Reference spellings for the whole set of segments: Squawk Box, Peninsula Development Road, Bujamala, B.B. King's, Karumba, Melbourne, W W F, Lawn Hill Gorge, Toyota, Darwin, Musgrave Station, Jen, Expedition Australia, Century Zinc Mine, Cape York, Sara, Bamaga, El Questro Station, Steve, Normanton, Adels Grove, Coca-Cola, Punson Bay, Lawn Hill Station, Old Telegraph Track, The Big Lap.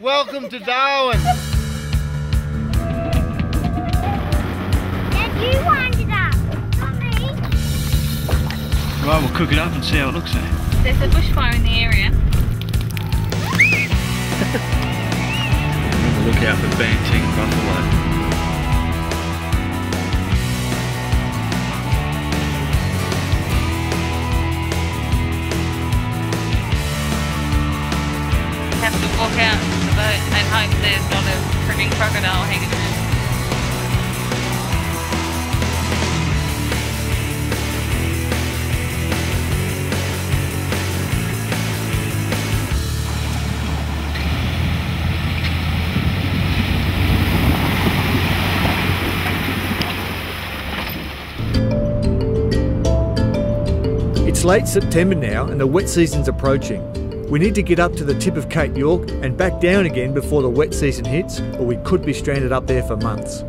Welcome to Darwin. Dad, you wind it up, not me. Right, we'll cook it up and see how it looks like. There's a bushfire in the area. Look out for banting buffalo. Walk out to the boat and hope there's not a freaking crocodile hanging around. It's late September now and the wet season's approaching. We need to get up to the tip of Cape York and back down again before the wet season hits, or we could be stranded up there for months.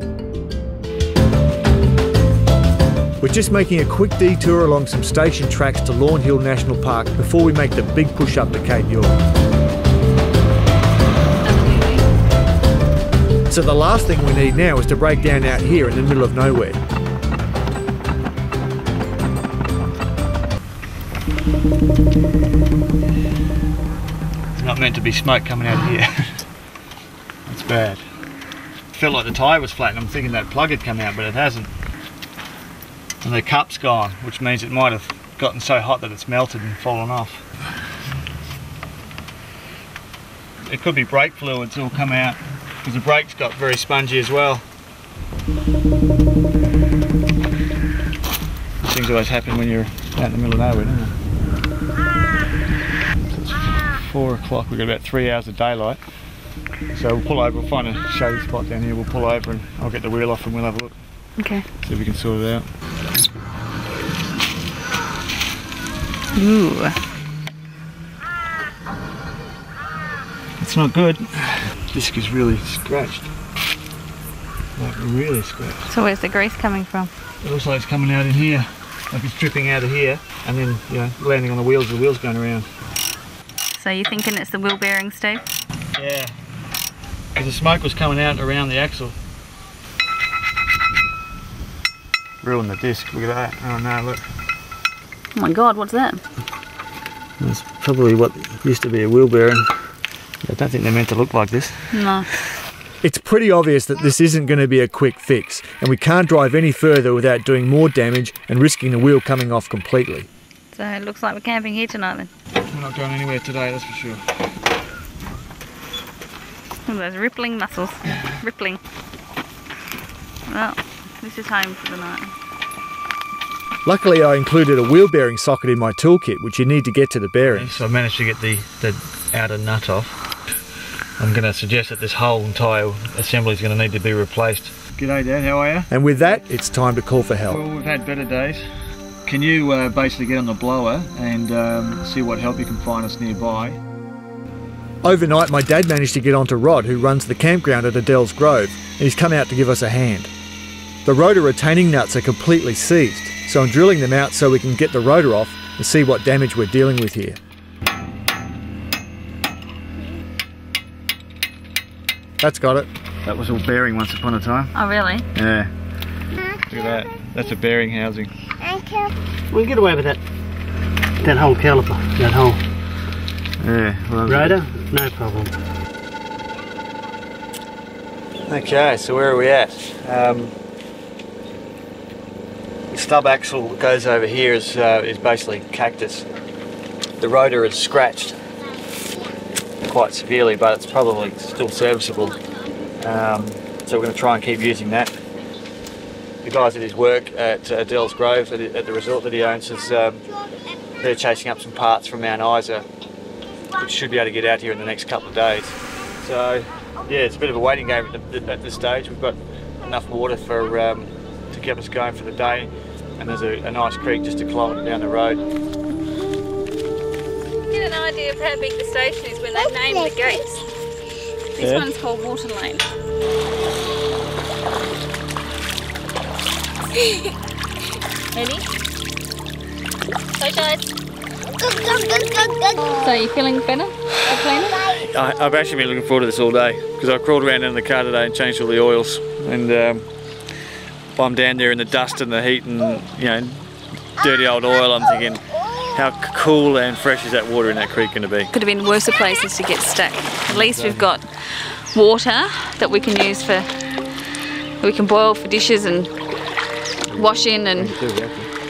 We're just making a quick detour along some station tracks to Lawn Hill National Park before we make the big push up to Cape York. So the last thing we need now is to break down out here in the middle of nowhere. Not meant to be smoke coming out of here. That's bad. Felt like the tyre was flat and I'm thinking that plug had come out, but it hasn't. And the cup's gone, which means it might have gotten so hot that it's melted and fallen off. It could be brake fluids all come out, because the brake's got very spongy as well. Things always happen when you're out in the middle of nowhere, don't they? 4 o'clock, we've got about 3 hours of daylight. So we'll pull over, we'll find a shady spot down here, we'll pull over and I'll get the wheel off and we'll have a look. Okay. See if we can sort it out. Ooh. It's not good. The disc is really scratched. Like really scratched. So where's the grease coming from? It looks like it's coming out in here. Like it's dripping out of here and then, you know, landing on the wheel's going around. So you're thinking it's the wheel bearing, Steve? Yeah, because the smoke was coming out around the axle. Ruined the disc, look at that. Oh no, look. Oh my God, what's that? That's probably what used to be a wheel bearing. I don't think they're meant to look like this. No. It's pretty obvious that this isn't going to be a quick fix, and we can't drive any further without doing more damage and risking the wheel coming off completely. So it looks like we're camping here tonight then. We're not going anywhere today, that's for sure. All those rippling muscles. Rippling. Well, this is home for the night. Luckily I included a wheel bearing socket in my toolkit, which you need to get to the bearing. So I managed to get the outer nut off. I'm going to suggest that this whole entire assembly is going to need to be replaced. G'day Dad, how are you? And with that, it's time to call for help. Well, we've had better days. Can you basically get on the blower and see what help you can find us nearby? Overnight my dad managed to get onto Rod, who runs the campground at Adels Grove, and he's come out to give us a hand. The rotor retaining nuts are completely seized, so I'm drilling them out so we can get the rotor off and see what damage we're dealing with here. That's got it. That was all bearing once upon a time. Oh really? Yeah. Look at that. That's a bearing housing. We can get away with that. That whole caliper, that whole rotor, no problem. Okay, so where are we at? The stub axle that goes over here is basically cactus. The rotor is scratched quite severely, but it's probably still serviceable. So we're going to try and keep using that. The guys at his work at Adels Grove, at the resort that he owns, is, they're chasing up some parts from Mount Isa, which should be able to get out here in the next couple of days. So, yeah, it's a bit of a waiting game at this stage. We've got enough water for to keep us going for the day, and there's a nice creek just a kilometre down the road. Get an idea of how big the station is when they've named the gates. This one's called Water Lane. Ready? So guys. So you feeling better? I've actually been looking forward to this all day because I crawled around in the car today and changed all the oils, and I'm down there in the dust and the heat and, you know, dirty old oil. I'm thinking, how cool and fresh is that water in that creek going to be? Could have been worse places to get stuck. At least we've got water that we can use for, we can boil for dishes and wash in, and,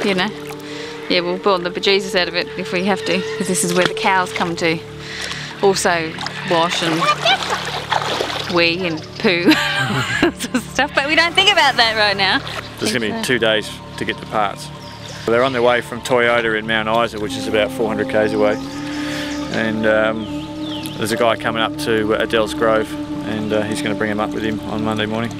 you know, yeah, we'll boil the bejesus out of it if we have to, because this is where the cows come to also wash and wee and poo stuff, but we don't think about that right now. There's going to be 2 days to get the parts. They're on their way from Toyota in Mount Isa, which is about 400 k's away, and there's a guy coming up to Adels Grove, and he's going to bring him up with him on Monday morning.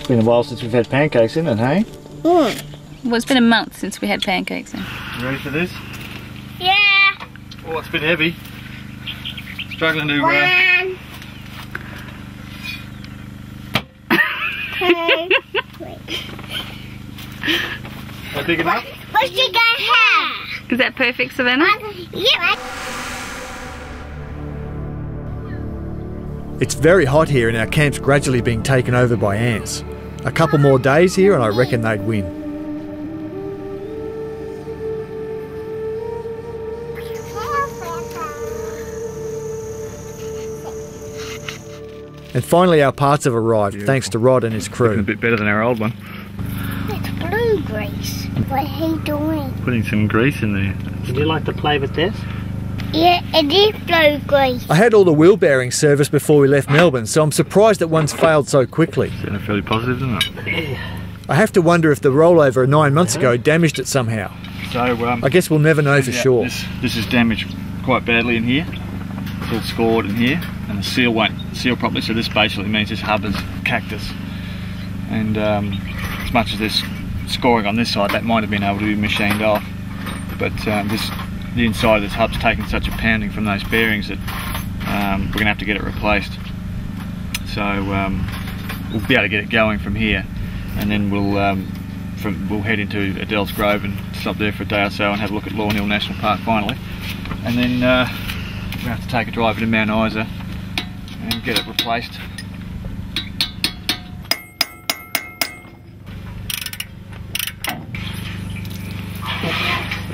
It's been a while since we've had pancakes, isn't it, hey? Mm. Well, it's been a month since we had pancakes. Then. You ready for this? Yeah. Oh, it's a bit heavy. Struggling to... 1, 2, 3. Is that big enough? What you got here? Is that perfect, Savannah? Yeah. It's very hot here and our camp's gradually being taken over by ants. A couple more days here and I reckon they'd win. And finally our parts have arrived. Beautiful. Thanks to Rod and his crew. Looking a bit better than our old one. It's blue grease. What are you doing? Putting some grease in there. Would you like to play with this? Yeah, it is blue grease. I had all the wheel bearings serviced before we left Melbourne, so I'm surprised that one's failed so quickly. Sounded fairly positive, isn't it? I have to wonder if the rollover 9 months ago damaged it somehow. So I guess we'll never know for sure. This is damaged quite badly in here. It's all scored in here, and the seal won't seal properly. So this basically means this hub is cactus, and as much as there's scoring on this side, that might have been able to be machined off, but this. The inside of this hub's taken such a pounding from those bearings that we're going to have to get it replaced. So we'll be able to get it going from here, and then we'll head into Adels Grove and stop there for a day or so and have a look at Lawn Hill National Park finally. And then we'll have to take a drive into Mount Isa and get it replaced.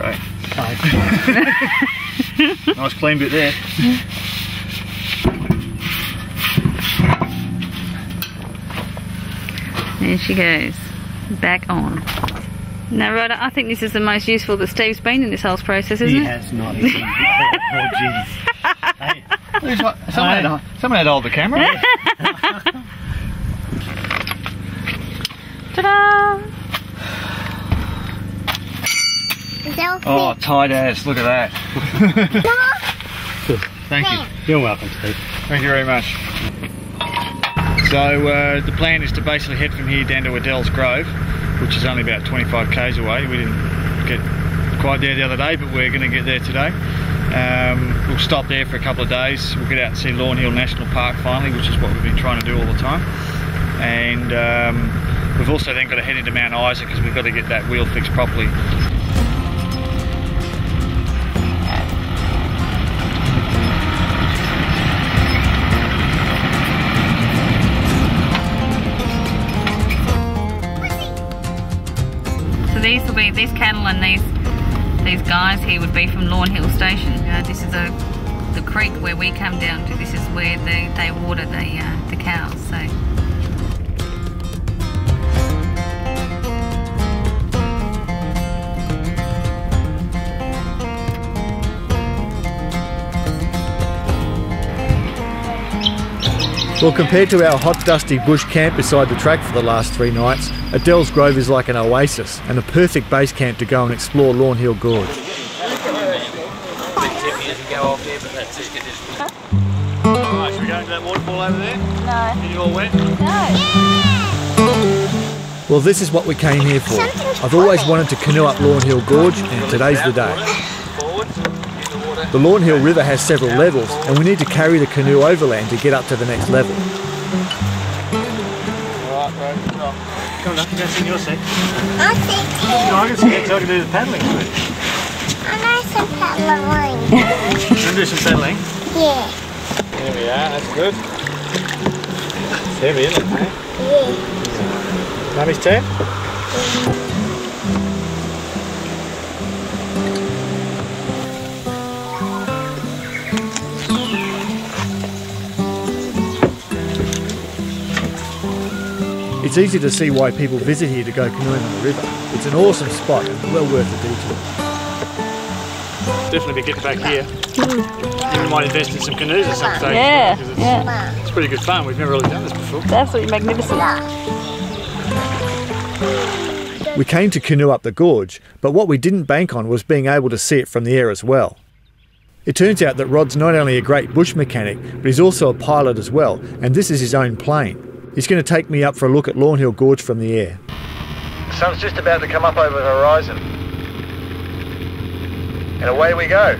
Right. Nice clean bit there. Yeah. There she goes, back on. Now, Rod, I think this is the most useful that Steve's been in this whole process, isn't it? He has not. Oh, jeez. Hey. Someone had hold the camera. Yeah. Ta-da! Oh, tight ass, look at that. Thank you. You're welcome, Steve. Thank you very much. So the plan is to basically head from here down to Adels Grove, which is only about 25 k's away. We didn't get quite there the other day, but we're going to get there today. We'll stop there for a couple of days. We'll get out and see Lawn Hill National Park finally, which is what we've been trying to do all the time. And we've also then got to head into Mount Isa because we've got to get that wheel fixed properly. These will be, these cattle and these guys here would be from Lawn Hill Station. This is the creek where we come down to. This is where they water the cows. So. Well, compared to our hot, dusty bush camp beside the track for the last 3 nights, Adels Grove is like an oasis and a perfect base camp to go and explore Lawn Hill Gorge. Alright, should we go into that waterfall over there? No. Are you all wet? No. Yeah. Well, this is what we came here for. I've always wanted to canoe up Lawn Hill Gorge, and today's the day. The Lawn Hill River has several levels, and we need to carry the canoe overland to get up to the next level. Come on, you can sit in your seat. I'll sit here. No, I can sit here so I can do the paddling with you. I know some paddling. You want to do some paddling? Yeah. There we are, that's good. It's heavy, isn't it, mate? Yeah. Mummy's turn? Yeah. It's easy to see why people visit here to go canoeing on the river. It's an awesome spot and well worth a detour. Definitely be getting back here. We might invest in some canoes at some stage. Yeah, because it's pretty good fun. We've never really done this before. It's absolutely magnificent. We came to canoe up the gorge, but what we didn't bank on was being able to see it from the air as well. It turns out that Rod's not only a great bush mechanic, but he's also a pilot as well, and this is his own plane. He's going to take me up for a look at Lawn Hill Gorge from the air. The sun's just about to come up over the horizon. And away we go.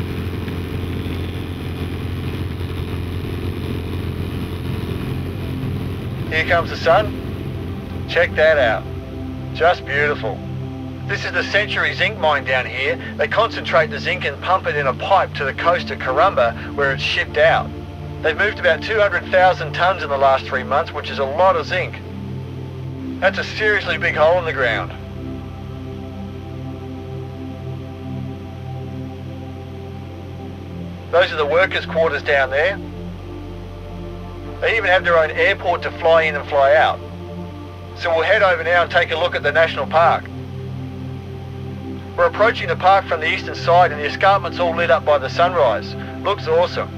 Here comes the sun. Check that out. Just beautiful. This is the Century Zinc Mine down here. They concentrate the zinc and pump it in a pipe to the coast of Karumba where it's shipped out. They've moved about 200,000 tonnes in the last 3 months, which is a lot of zinc. That's a seriously big hole in the ground. Those are the workers' quarters down there. They even have their own airport to fly in and fly out. So we'll head over now and take a look at the national park. We're approaching the park from the eastern side and the escarpment's all lit up by the sunrise. Looks awesome.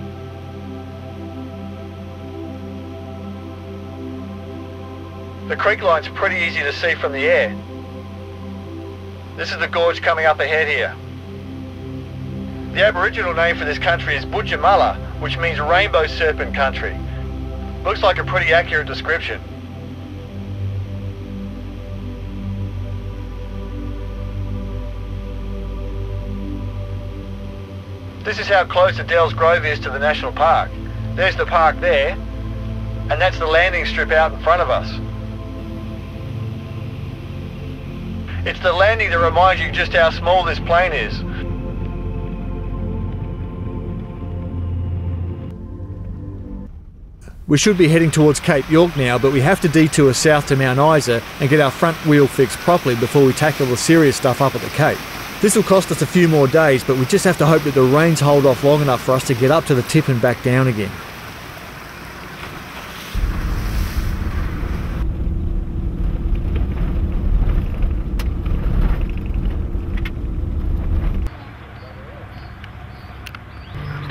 The creek line's pretty easy to see from the air. This is the gorge coming up ahead here. The Aboriginal name for this country is Bujamala, which means rainbow serpent country. Looks like a pretty accurate description. This is how close Adels Grove is to the national park. There's the park there, and that's the landing strip out in front of us. It's the landing that reminds you just how small this plane is. We should be heading towards Cape York now, but we have to detour south to Mount Isa and get our front wheel fixed properly before we tackle the serious stuff up at the Cape. This will cost us a few more days, but we just have to hope that the rains hold off long enough for us to get up to the tip and back down again.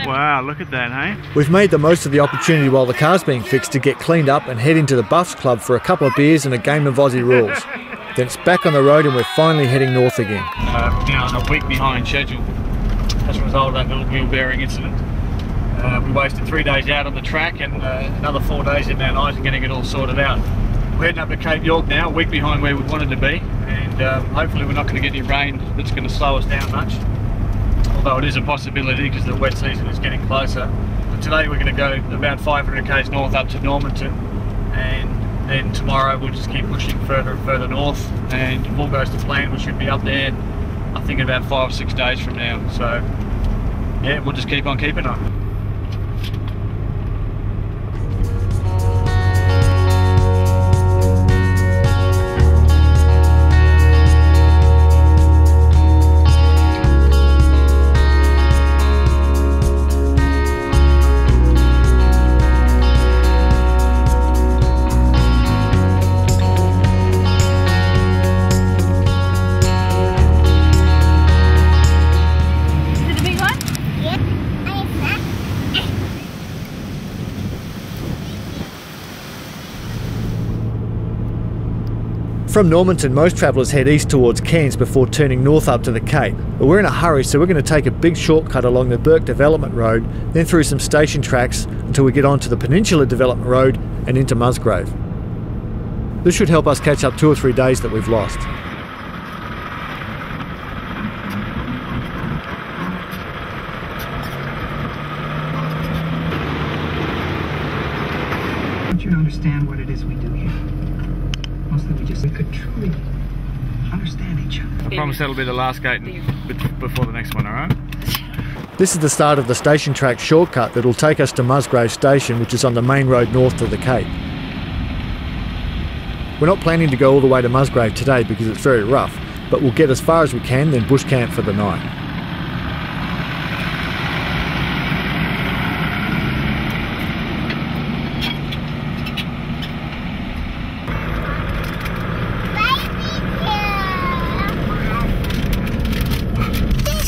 Wow, look at that, hey? We've made the most of the opportunity while the car's being fixed to get cleaned up and head into the Buffs Club for a couple of beers and a game of Aussie rules. Then it's back on the road and we're finally heading north again. Now it's a week behind schedule as a result of that little wheel bearing incident. We wasted 3 days out on the track and another 4 days in Mount Isa getting it all sorted out. We're heading up to Cape York now, a week behind where we wanted to be, and hopefully we're not going to get any rain that's going to slow us down much. Although it is a possibility because the wet season is getting closer. But today we're going to go about 500 k's north up to Normanton, and then tomorrow we'll just keep pushing further and further north, and if all goes to plan we should be up there I think about 5 or 6 days from now. So yeah, we'll just keep on keeping on. From Normanton, most travellers head east towards Cairns before turning north up to the Cape, but we're in a hurry so we're going to take a big shortcut along the Burke Development Road, then through some station tracks until we get onto the Peninsula Development Road and into Musgrave. This should help us catch up 2 or 3 days that we've lost. I want you to understand what it is we do here. Mostly we could truly understand each other. I promise that'll be the last gate before the next one, alright? This is the start of the station track shortcut that will take us to Musgrave Station, which is on the main road north to the Cape. We're not planning to go all the way to Musgrave today because it's very rough, but we'll get as far as we can, then bush camp for the night.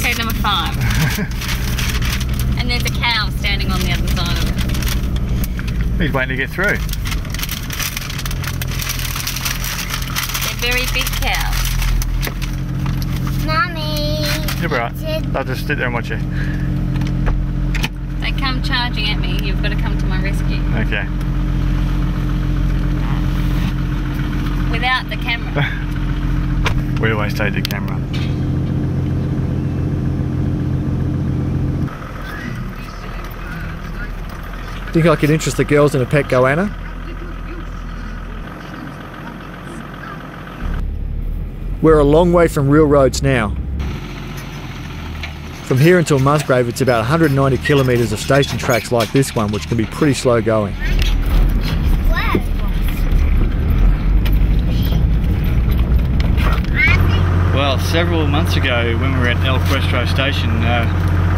Cave number 5. And there's a cow standing on the other side of it. He's waiting to get through. Very big cow. Mummy! You're right. I'll just sit there and watch you. They come charging at me. You've got to come to my rescue. Okay. Without the camera. We always take the camera. Think I could interest the girls in a pet goanna? We're a long way from real roads now. From here until Musgrave, it's about 190 kilometres of station tracks like this one, which can be pretty slow going. Well, several months ago when we were at El Questro Station,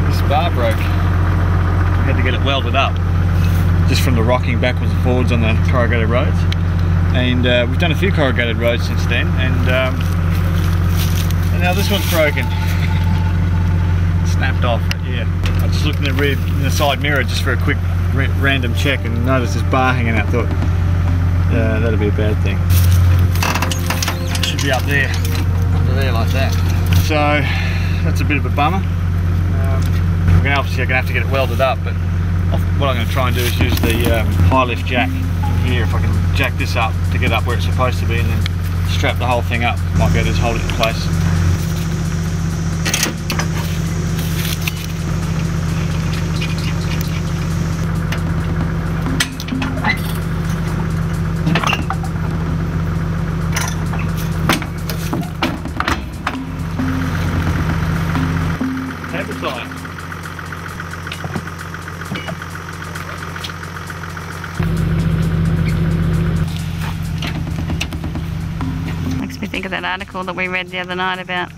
this bar broke. We had to get it welded up, just from the rocking backwards and forwards on the corrugated roads. And we've done a few corrugated roads since then, and now this one's broken. Snapped off, yeah. I just looked in the rear, in the side mirror just for a quick random check and noticed this bar hanging out. Thought, that'd be a bad thing. It should be up there like that. So that's a bit of a bummer. We're gonna obviously gonna have to get it welded up, but what I'm gonna try and do is use the high lift jack here if I can jack this up to get up where it's supposed to be, and then strap the whole thing up. Might be able to just hold it in place. Article that we read the other night about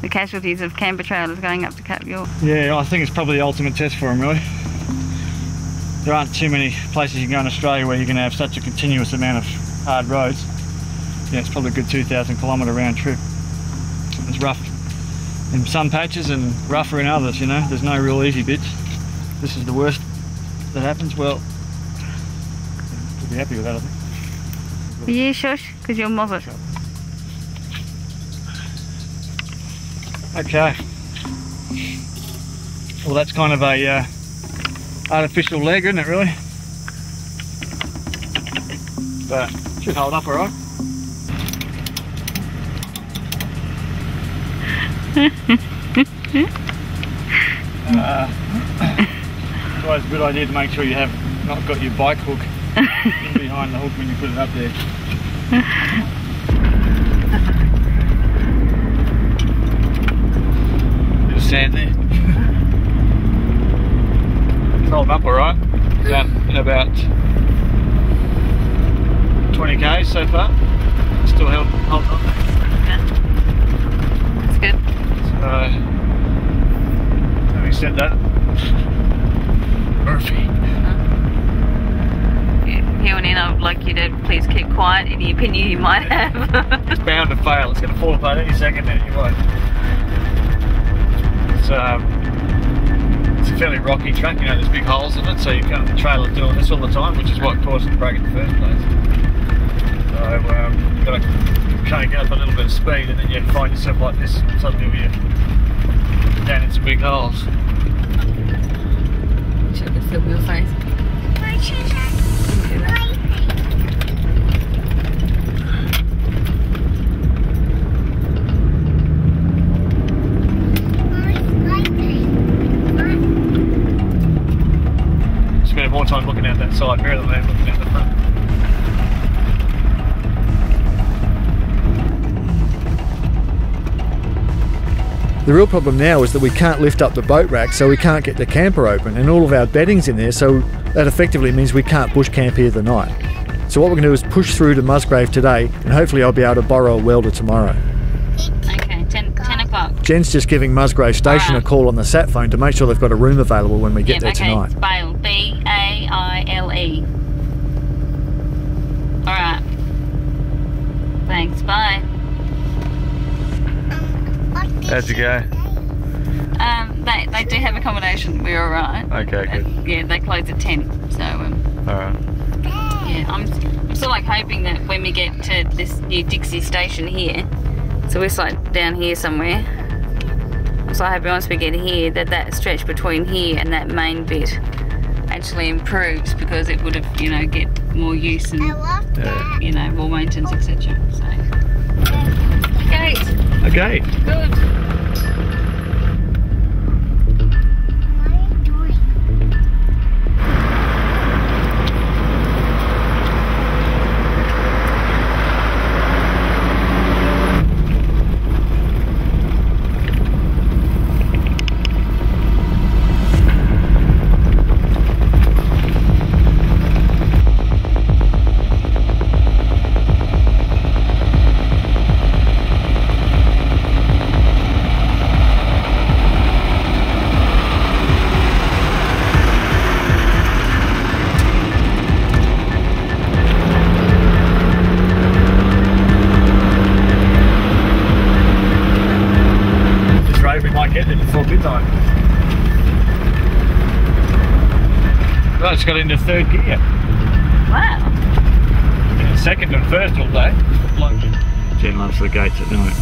the casualties of camber trailers going up to Cape York. Yeah, I think it's probably the ultimate test for them, really. There aren't too many places you can go in Australia where you can have such a continuous amount of hard roads. Yeah, it's probably a good 2,000 kilometre round trip. It's rough in some patches and rougher in others, you know. There's no real easy bits. This is the worst that happens. Well, we'll be happy with that, I think. Are you shush? Because you'll mob it. Okay, well that's kind of a artificial leg, isn't it really? But it should hold up alright. It's always a good idea to make sure you have not got your bike hook in behind the hook when you put it up there. Sand there. Roll them up alright. Done in about 20 k's so far. Still held on. That's good. So, having said that, Murphy. Here and in, I'd like you to please keep quiet. Any opinion you might have. It's bound to fail. It's going to fall apart any second, and you won't. It's a fairly rocky track, you know, there's big holes in it, so you can't trailer doing this all the time, which is what caused the break in the first place. So you've got to crank up a little bit of speed, and then you find yourself like this, and suddenly you're down in some big holes. Check it's the wheel face. outside mirror that they're looking at the front. The real problem now is that we can't lift up the boat rack, so we can't get the camper open, and all of our bedding's in there, so that effectively means we can't bush camp here the night. So what we're going to do is push through to Musgrave today, and hopefully I'll be able to borrow a welder tomorrow. Okay, 10 o'clock. Jen's just giving Musgrave Station a call on the sat phone to make sure they've got a room available when we get there tonight. It's Baile, B-A-I-L-E. All right. Thanks, bye. How'd you go? They do have accommodation, we're alright. Okay, good. Yeah, they close at 10, so... alright. Yeah, I'm still like hoping that when we get to this new Dixie station here, so we're like down here somewhere, I'm so hoping once we get here that that stretch between here and that main bit actually improves, because it would have, you know, get more use and, you know, more maintenance, etc. So... Okay. Okay. Good. What are you doing? It's got into third gear. Wow. Yeah, second and first all day. Jen loves the gates at night.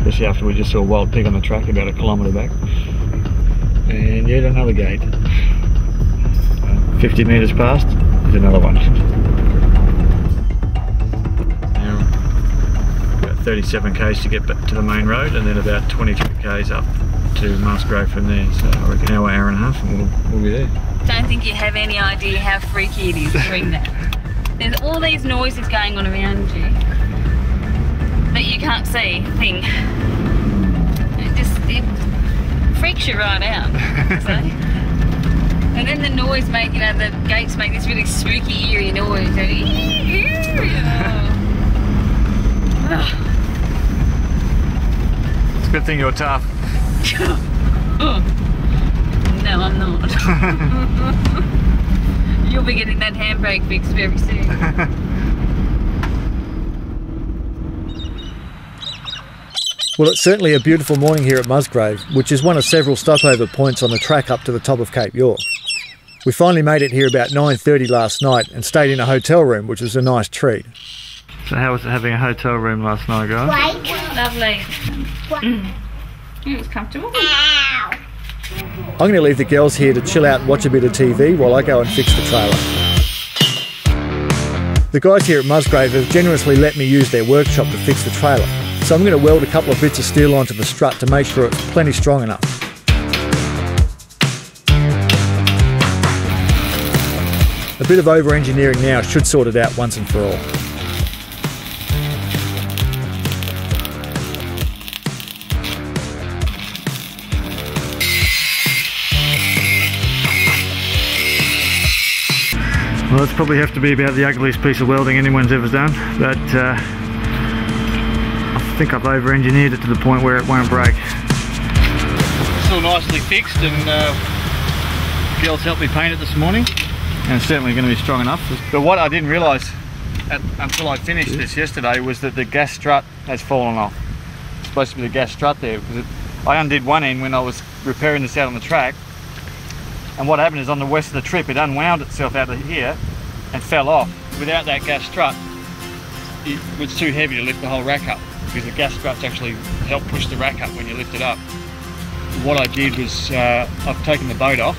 Especially after we just saw a wild pig on the track about a kilometre back. And yet another gate. 50 metres past, there's another one. Now, about 37 k's to get back to the main road, and then about 23 k's up to Musgrave from there. So I reckon an hour and a half and we'll be there. I don't think you have any idea how freaky it is doing that. There's all these noises going on around you that you can't see a thing. It freaks you right out. So. And then the noise make, you know, the gates make this really spooky, eerie noise. It's a good thing you're tough. No, I'm not. You'll be getting that handbrake fixed very soon. Well, it's certainly a beautiful morning here at Musgrave, which is one of several stopover points on the track up to the top of Cape York. We finally made it here about 9:30 last night and stayed in a hotel room, which was a nice treat. So how was it having a hotel room last night, guys? Lovely. It was comfortable. Ow. I'm going to leave the girls here to chill out and watch a bit of TV while I go and fix the trailer. The guys here at Musgrave have generously let me use their workshop to fix the trailer, so I'm going to weld a couple of bits of steel onto the strut to make sure it's plenty strong enough. A bit of over-engineering now should sort it out once and for all. Well, that's probably have to be about the ugliest piece of welding anyone's ever done, but I think I've over-engineered it to the point where it won't break. It's all nicely fixed, and the girls helped me paint it this morning, and it's certainly going to be strong enough. But what I didn't realise until I finished this yesterday was that the gas strut has fallen off. It's supposed to be the gas strut there, because I undid one end when I was repairing this out on the track. And what happened is on the west of the trip, it unwound itself out of here and fell off. Without that gas strut, it was too heavy to lift the whole rack up, because the gas struts actually help push the rack up when you lift it up. What I did was I've taken the boat off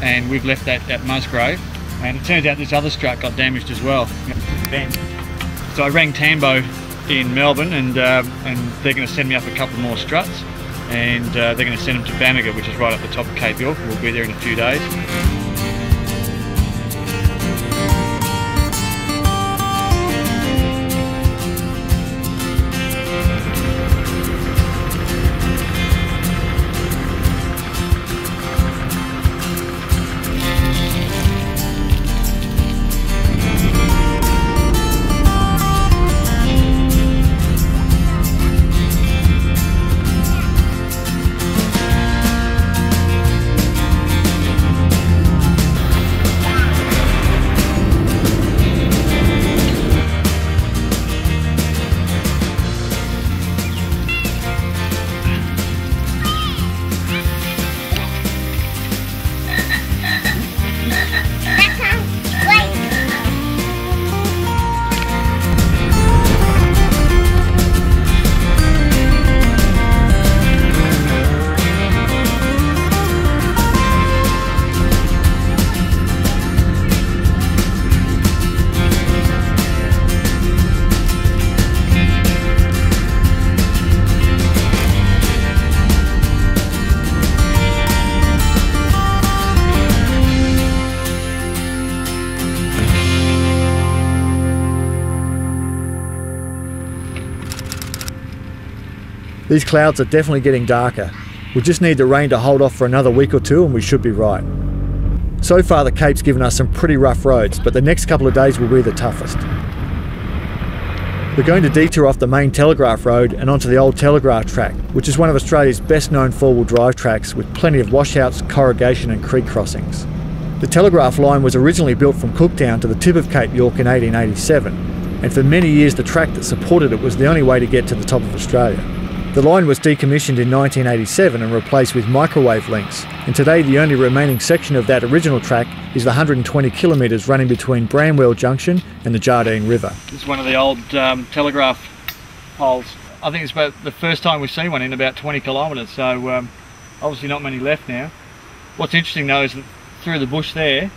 and we've left that at Musgrave, and it turns out this other strut got damaged as well. So I rang Tambo in Melbourne, and they're going to send me up a couple more struts. And they're going to send them to Bamaga, which is right up the top of Cape York. We'll be there in a few days. These clouds are definitely getting darker. We'll just need the rain to hold off for another week or two and we should be right. So far the Cape's given us some pretty rough roads, but the next couple of days will be the toughest. We're going to detour off the main Telegraph Road and onto the Old Telegraph Track, which is one of Australia's best known four-wheel drive tracks with plenty of washouts, corrugation and creek crossings. The Telegraph line was originally built from Cooktown to the tip of Cape York in 1887, and for many years the track that supported it was the only way to get to the top of Australia. The line was decommissioned in 1987 and replaced with microwave links, and today the only remaining section of that original track is the 120 kilometres running between Bramwell Junction and the Jardine River. This is one of the old telegraph poles. I think it's about the first time we've seen one in about 20 kilometres, so obviously not many left now. What's interesting though is that through the bush there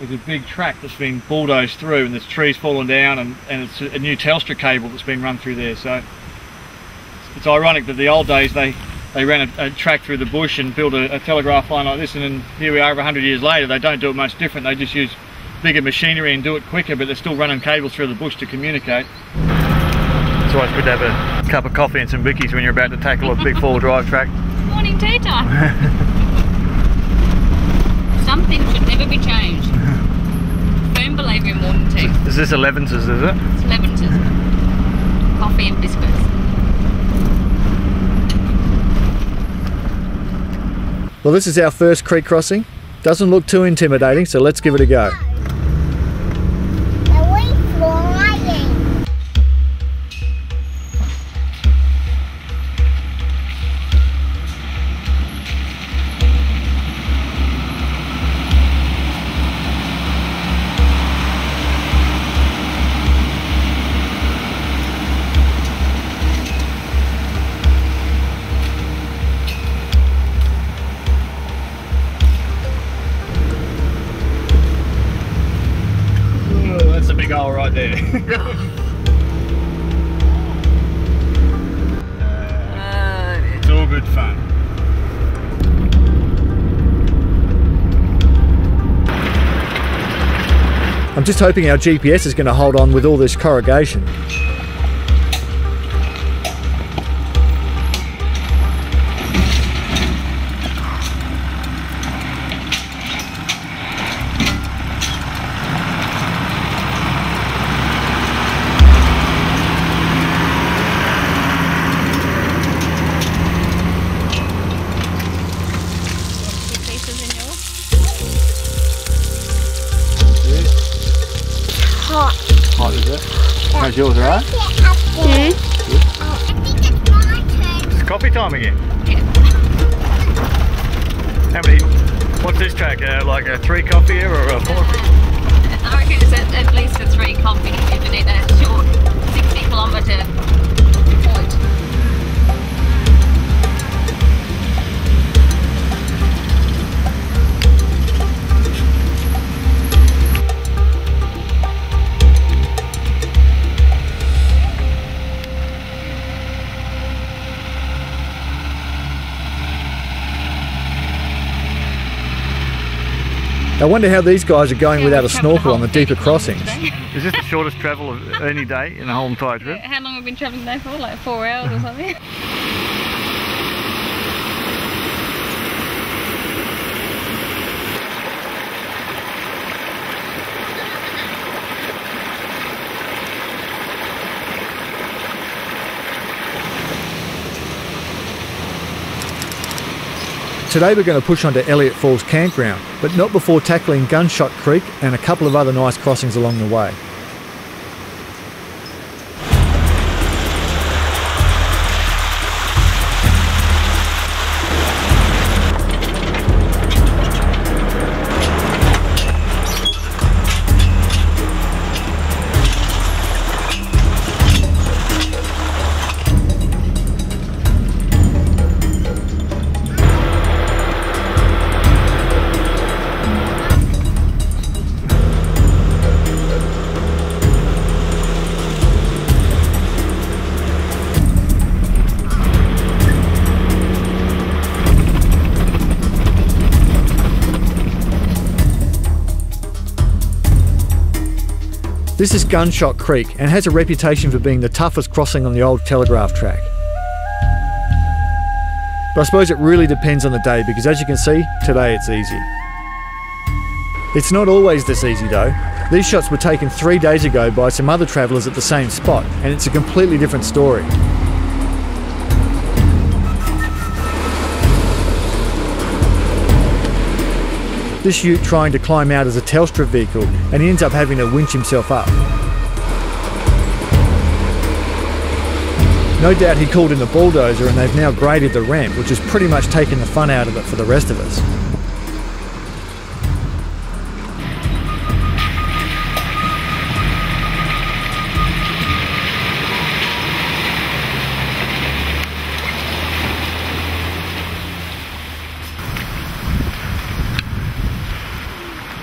is a big track that's been bulldozed through and there's trees fallen down and it's a new Telstra cable that's been run through there, so it's ironic that the old days they ran a track through the bush and built a telegraph line like this, and then here we are over 100 years later they don't do it much different. They just use bigger machinery and do it quicker, but they're still running cables through the bush to communicate. It's always good to have a cup of coffee and some bickies when you're about to tackle a big four-wheel drive track. Morning tea time. Some things should never be changed. Firm believer in morning tea. Is this 11s, is it? It's 11s. Coffee and biscuits. Well, this is our first creek crossing. Doesn't look too intimidating, so let's give it a go. I'm just hoping our GPS is going to hold on with all this corrugation. Yours, right? Yeah. It's coffee time again. Yeah. How many? What's this track? Like a 3 coffee or a 4? I reckon it's at least a 3 coffee if you need a short 60-kilometre point. I wonder how these guys are going without a snorkel on the deeper crossings. Is this the shortest travel of any day in the whole entire trip? Yeah, how long have we been travelling today for? Like 4 hours or something? Today we're going to push onto Elliot Falls Campground, but not before tackling Gunshot Creek and a couple of other nice crossings along the way. This is Gunshot Creek and has a reputation for being the toughest crossing on the Old Telegraph Track. But I suppose it really depends on the day, because as you can see, today it's easy. It's not always this easy though. These shots were taken 3 days ago by some other travellers at the same spot, and it's a completely different story. This ute trying to climb out as a Telstra vehicle, and he ends up having to winch himself up. No doubt he called in the bulldozer and they've now graded the ramp, which has pretty much taken the fun out of it for the rest of us.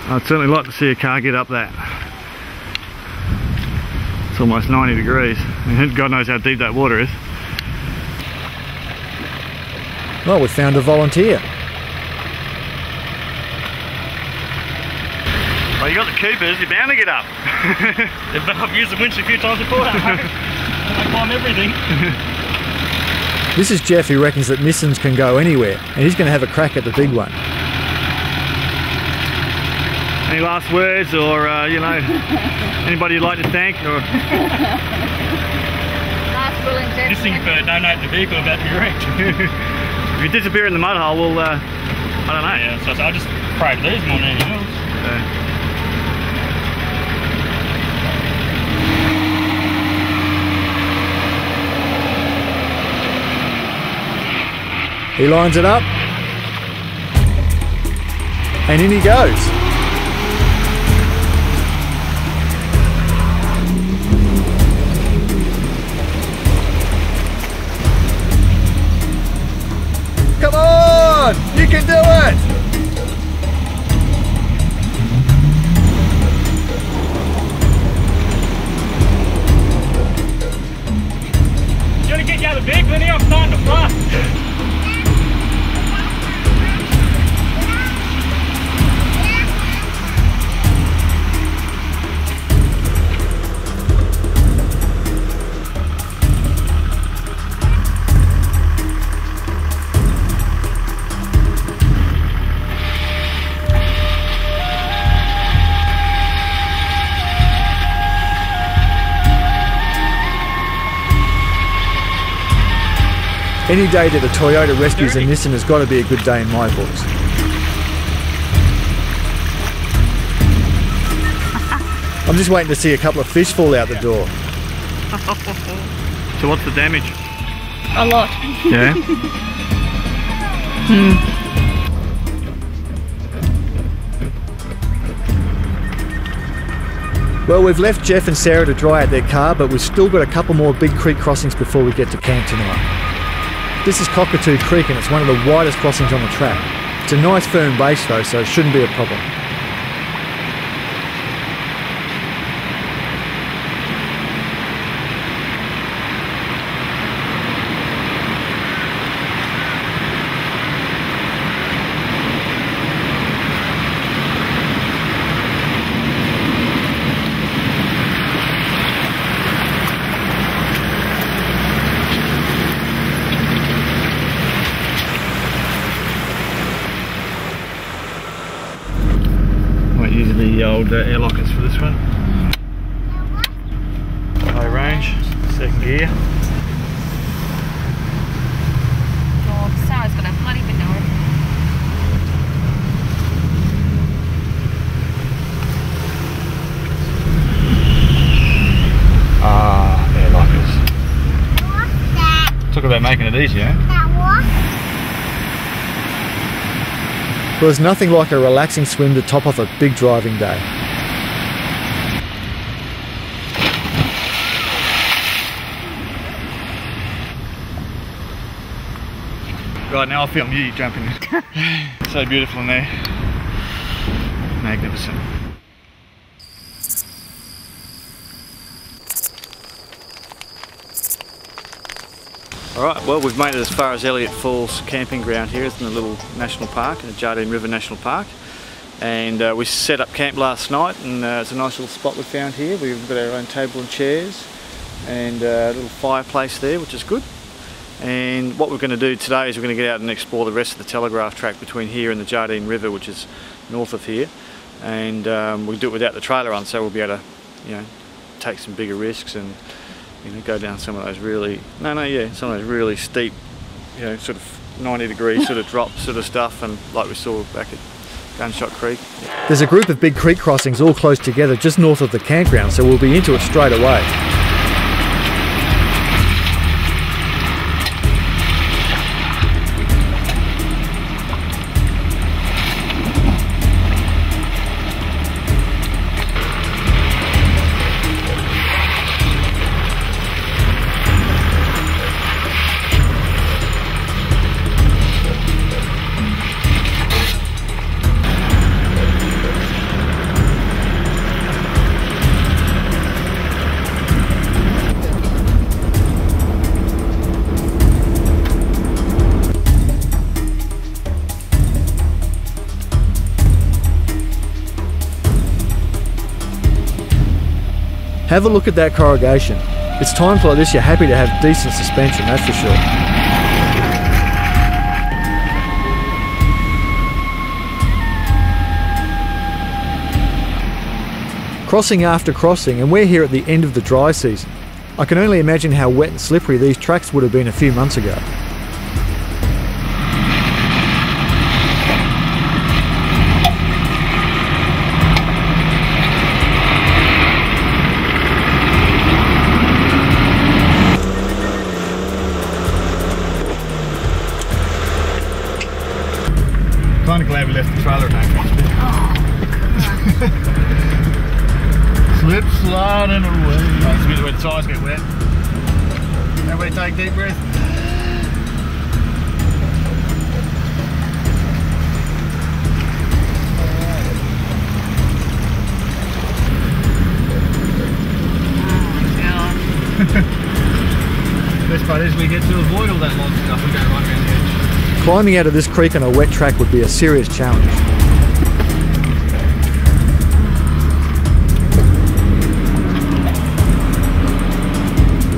I'd certainly like to see a car get up that. It's almost 90 degrees, and God knows how deep that water is. Well, we found a volunteer. Well, you got the Coopers, you're bound to get up. I've used the winch a few times before. I climb everything. This is Jeff, who reckons that Missons can go anywhere, and he's going to have a crack at the big one. Any last words, or you know, anybody you'd like to thank? Or last will and gentlemen. Missing for donating the vehicle about to be wrecked. If you disappear in the mud hole, well, I don't know. Yeah, so I just pray to these more than anything else. He lines it up, and in he goes. You can do it! You gotta get you out of the vehicle, I'm starting to fly. Any day that a Toyota rescues a Nissan has got to be a good day in my books. I'm just waiting to see a couple of fish fall out the door. So what's the damage? A lot. Yeah? Well, we've left Jeff and Sarah to dry out their car, but we've still got a couple more big creek crossings before we get to camp tonight. This is Cockatoo Creek, and it's one of the widest crossings on the track. It's a nice firm base though, so it shouldn't be a problem. Airlockers for this one. High range, second gear. Oh, Sarah's got a bloody banana. Ah, airlockers. Talk about making it easier. Well, there's nothing like a relaxing swim to top off a big driving day. Right, now I'll film you jumping. So beautiful in there. Magnificent. Alright, well, we've made it as far as Elliot Falls camping ground here. It's in the little national park, in the Jardine River National Park. And we set up camp last night, and it's a nice little spot we found here. We've got our own table and chairs, and a little fireplace there, which is good. And what we're going to do today is we're going to get out and explore the rest of the Telegraph Track between here and the Jardine River, which is north of here, and we'll do it without the trailer on, so we'll be able to, you know, take some bigger risks and, you know, go down some of those really steep, you know, sort of 90 degree sort of drop sort of stuff, and like we saw back at Gunshot Creek. Yeah. There's a group of big creek crossings all close together just north of the campground, so we'll be into it straight away. Have a look at that corrugation. It's times like this you're happy to have decent suspension, that's for sure. Crossing after crossing, and we're here at the end of the dry season. I can only imagine how wet and slippery these tracks would have been a few months ago. I'm glad we left the trailer in that. Slip sliding away. That's a bit where the tires get wet. Everybody take a deep breath. The best part is we get to avoid all that long stuff and go right around the edge. Climbing out of this creek on a wet track would be a serious challenge.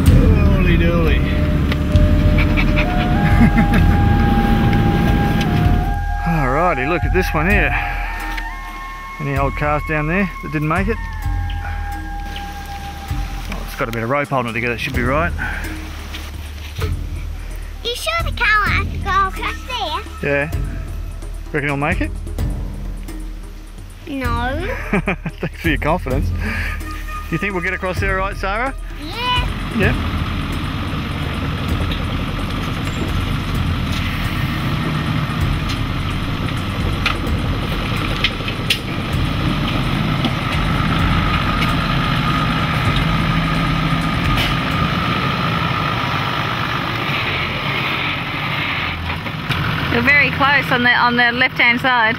Holy dooly. Alrighty, look at this one here. Any old cars down there that didn't make it? Oh, it's got a bit of rope holding it together, it should be right. You sure the car wants to go across there? Yeah. Reckon he'll make it? No. Thanks for your confidence. You think we'll get across there, right, Sarah? Yeah. You're very close on the left-hand side.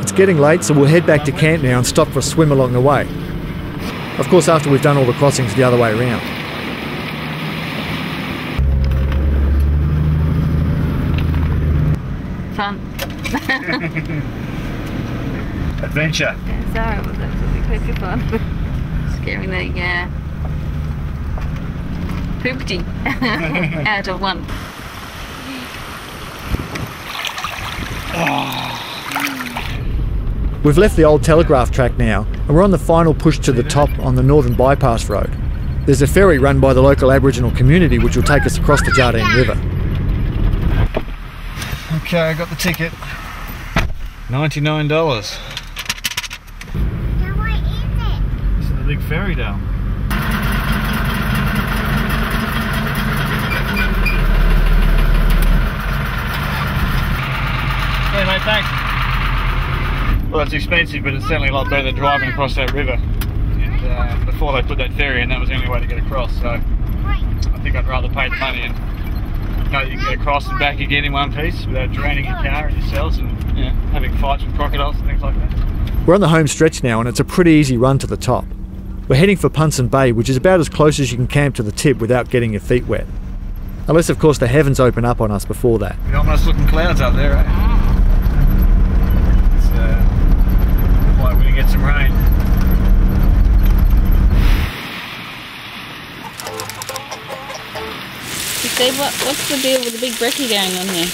It's getting late, so we'll head back to camp now and stop for a swim along the way. Of course, after we've done all the crossings the other way around. Fun. Adventure. Yeah, sorry, it was absolutely too fun. Scaring the poopty out of one. We've left the old Telegraph Track now, and we're on the final push to the top on the Northern Bypass Road. There's a ferry run by the local Aboriginal community which will take us across the Jardine River. Okay, I got the ticket. $99. Now what is it? This is the big ferry down. Mate, thanks. Well, it's expensive, but it's certainly a lot better than driving across that river. And before they put that ferry in, that was the only way to get across, so I think I'd rather pay the money and know that you can get across and back again in one piece without draining your car and yourselves and, you know, having fights with crocodiles and things like that. We're on the home stretch now, and it's a pretty easy run to the top. We're heading for Punson Bay, which is about as close as you can camp to the tip without getting your feet wet. Unless, of course, the heavens open up on us before that. The ominous looking clouds up there, eh? We're gonna get some rain. Steve, what's the deal with the big brekkie going on here?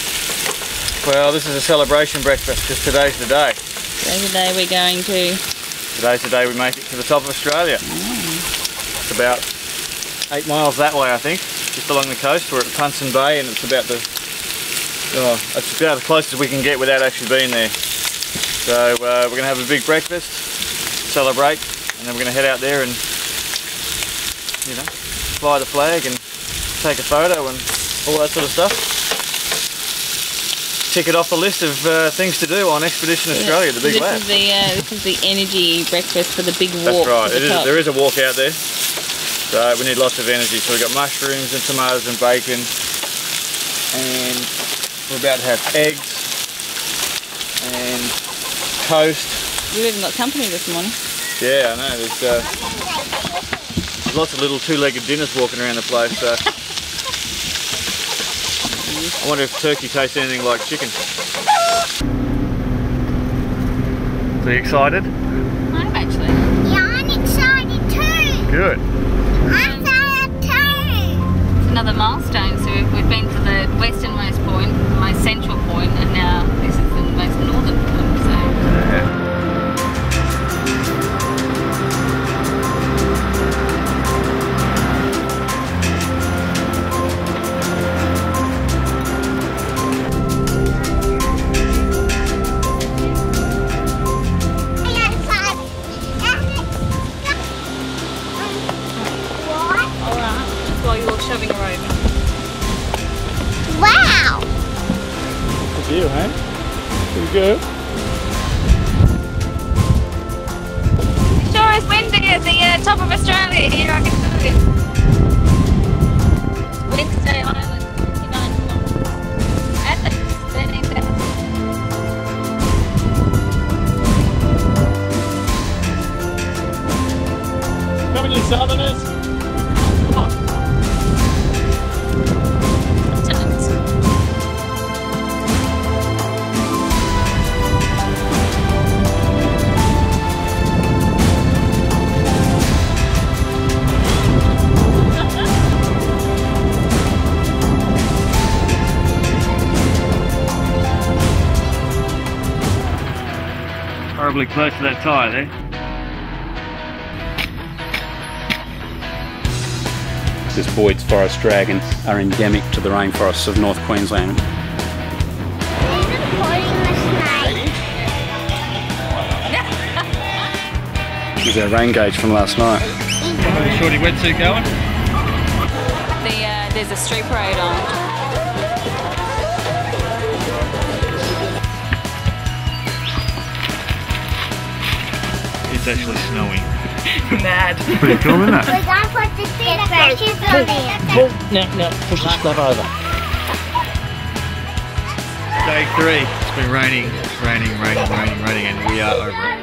Well, this is a celebration breakfast because today's the day. Today's the day we're going to... Today's the day we make it to the top of Australia. Mm. It's about 8 miles that way, I think, just along the coast. We're at Punson Bay and it's about the... Oh, it's about as close as we can get without actually being there. So we're going to have a big breakfast, celebrate, and then we're going to head out there and, you know, fly the flag and take a photo and all that sort of stuff. Tick it off the list of things to do on Expedition Australia, the big lab. This is the energy breakfast for the big walk. That's right, there is a walk out there, so we need lots of energy. So we've got mushrooms and tomatoes and bacon, and we're about to have eggs and toast. You've even got company this morning. Yeah, I know, there's lots of little two-legged dinners walking around the place. So. I wonder if turkey tastes anything like chicken. So you excited? I'm actually. Yeah, I'm excited too. Good. I'm excited too. It's another milestone. So we've been to the westernmost point, the most central point, and now this is the most northern point. So. Yeah. Good. Sure it's windy at the top of Australia here, I can tell you. Wednesday Island, 59 kilometres. Adels, 13,000. Coming to Southerners. Probably close to that tyre there. This Boyd's forest dragon are endemic to the rainforests of North Queensland. Here's our rain gauge from last night. Shorty wetsuit going. There's a street parade on. It's actually snowing. Mad. Pretty cool, isn't it? We're going for the street attractions over there. No, push the stuff over. Day 3. It's been raining, and we are over it.